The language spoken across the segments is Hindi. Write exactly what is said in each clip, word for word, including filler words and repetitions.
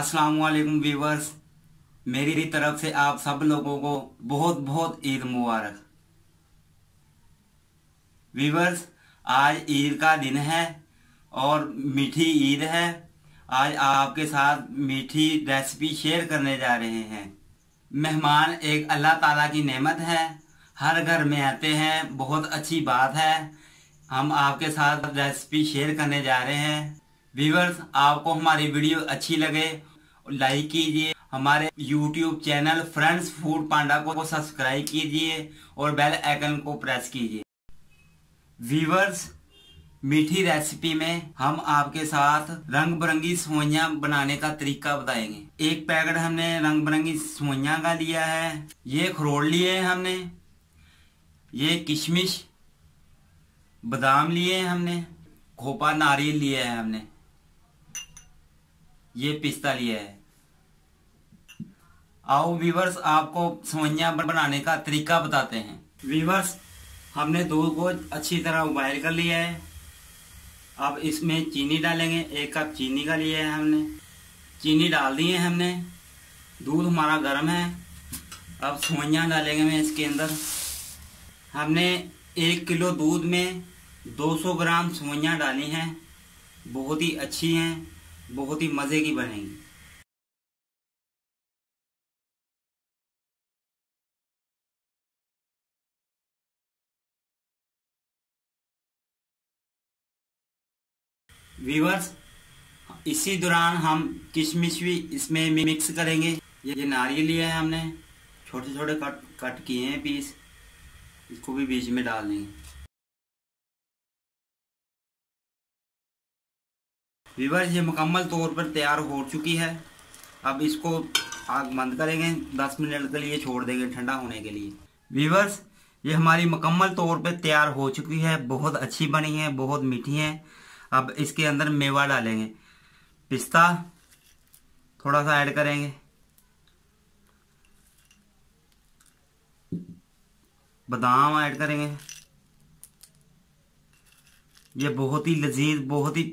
अस्सलामुअलैकुम व्यूवर्स, मेरी तरफ से आप सब लोगों को बहुत बहुत ईद मुबारक। व्यूवर्स, आज ईद का दिन है और मीठी ईद है। आज आपके साथ मीठी रेसिपी शेयर करने जा रहे हैं। मेहमान एक अल्लाह ताला की नेमत है, हर घर में आते हैं, बहुत अच्छी बात है। हम आपके साथ रेसिपी शेयर करने जा रहे हैं। व्यूअर्स, आपको हमारी वीडियो अच्छी लगे लाइक कीजिए, हमारे यूट्यूब चैनल फ्रेंड्स फूड पांडा को सब्सक्राइब कीजिए और बेल आइकन को प्रेस कीजिए। व्यूअर्स, मीठी रेसिपी में हम आपके साथ रंग बिरंगी सेवइयां बनाने का तरीका बताएंगे। एक पैकेट हमने रंग बिरंगी सेवइयां का लिया है, ये खरोड़ लिए हमने, ये किशमिश बादाम लिए हमने, खोपा नारियल लिया है हमने, ये पिस्ता लिया है। आओ व्यूवर्स, आपको सेवइयां बनाने का तरीका बताते हैं। व्यूवर्स, हमने दूध को अच्छी तरह उबाल कर लिया है। अब इसमें चीनी डालेंगे, एक कप चीनी का लिया है हमने, चीनी डाल दी है हमने। दूध हमारा गर्म है। अब सेवइयां डालेंगे मैं इसके अंदर। हमने एक किलो दूध में दो सौ ग्राम सेवइयां डाली हैं, बहुत ही अच्छी हैं, बहुत ही मज़े की बनेंगी। व्यूअर्स, इसी दौरान हम किशमिश भी इसमें मिक्स करेंगे। ये नारियल लिया है हमने, छोटे छोटे कट कट किए हैं पीस, इसको भी बीच में डाल देंगे। व्यूअर्स, ये मुकम्मल तौर पर तैयार हो चुकी है। अब इसको आग बंद करेंगे, दस मिनट के लिए छोड़ देंगे ठंडा होने के लिए। व्यूअर्स, ये हमारी मुकम्मल तौर पर तैयार हो चुकी है, बहुत अच्छी बनी है, बहुत मीठी है। अब इसके अंदर मेवा डालेंगे, पिस्ता थोड़ा सा ऐड करेंगे, बादाम ऐड करेंगे। ये बहुत ही लजीज, बहुत ही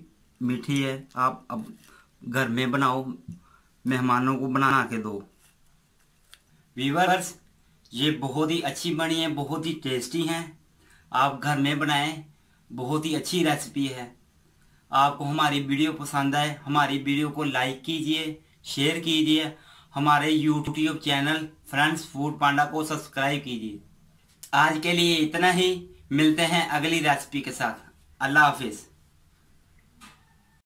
मीठी है। आप अब घर में बनाओ, मेहमानों को बना के दो। व्यूअर्स, ये बहुत ही अच्छी बनी है, बहुत ही टेस्टी है। आप घर में बनाएं, बहुत ही अच्छी रेसिपी है। आपको हमारी वीडियो पसंद आए, हमारी वीडियो को लाइक कीजिए, शेयर कीजिए, हमारे यूट्यूब चैनल फ्रेंड्स फूड पांडा को सब्सक्राइब कीजिए। आज के लिए इतना ही, मिलते हैं अगली रेसिपी के साथ। अल्लाह हाफिज़।